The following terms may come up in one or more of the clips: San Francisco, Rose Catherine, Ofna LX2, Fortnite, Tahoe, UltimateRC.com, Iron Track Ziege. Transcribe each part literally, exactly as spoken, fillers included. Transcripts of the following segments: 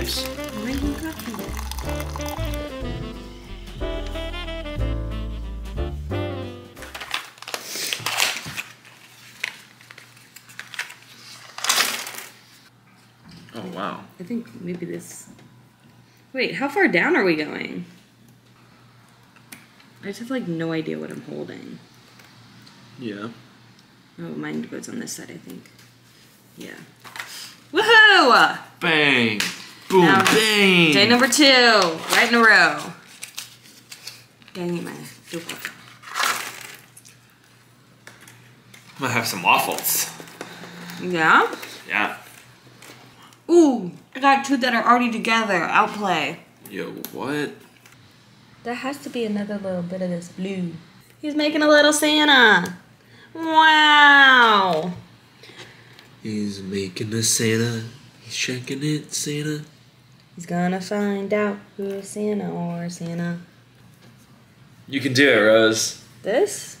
lives. Green coffee. Oh, wow. I think maybe this... Wait, how far down are we going? I just have, like, no idea what I'm holding. Yeah. Oh, mine goes on this side, I think. Yeah. Woohoo! Bang! Boom, now, bang! Day number two. Right in a row. Dang it, my duplicate. I'm gonna have some waffles. Yeah? Yeah. Ooh, I got two that are already together. I'll play. Yo, what? There has to be another little bit of this blue. He's making a little Santa. Wow. He's making a Santa. He's checking it, Santa. He's gonna find out who's Santa or Santa. You can do it, Rose. This?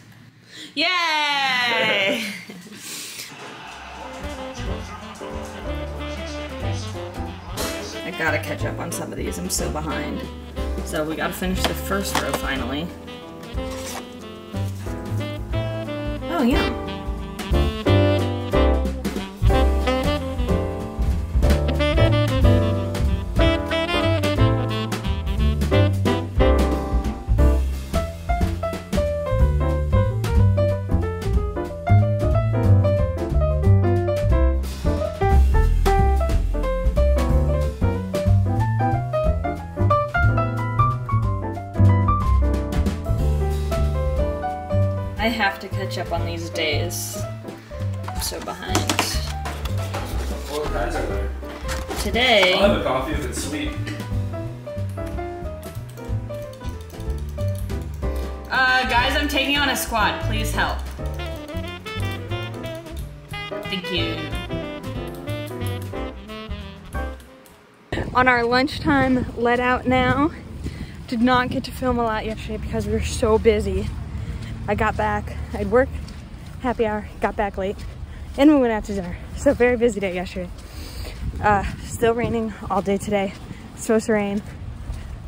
Yay! I gotta catch up on some of these, I'm so behind. So we gotta finish the first row finally. Oh yeah. I have to catch up on these days. I'm so behind. What kinds are there? Today... I'll have a coffee if it's sweet. Uh, guys, I'm taking on a squad. Please help. Thank you. On our lunchtime let out now. Did not get to film a lot yesterday because we were so busy. I got back, I'd work, happy hour, got back late, and we went out to dinner. So very busy day yesterday. Uh, still raining all day today. It's supposed to rain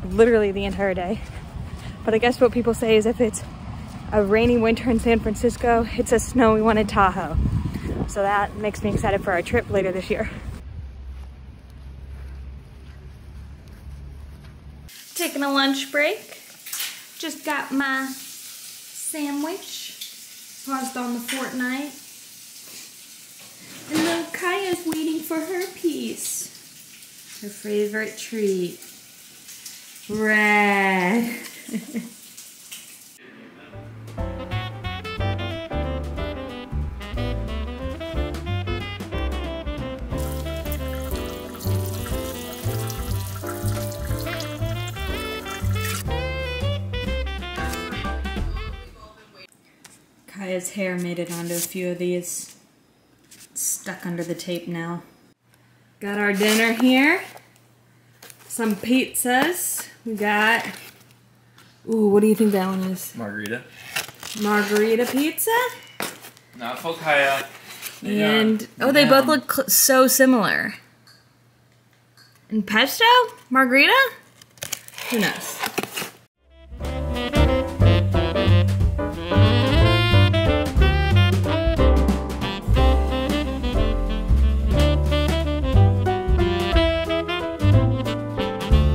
literally the entire day. But I guess what people say is if it's a rainy winter in San Francisco, it's a snowy one in Tahoe. So that makes me excited for our trip later this year. Taking a lunch break. Just got my sandwich, paused on the Fortnite, and little Kaya's waiting for her piece. Her favorite treat, bread. His hair made it onto a few of these. It's stuck under the tape now. Got our dinner here. Some pizzas. We got... Ooh, what do you think that one is? Margarita. Margarita pizza? Not for Kaya. And... Oh, they both look so similar. And pesto? Margarita? Who knows?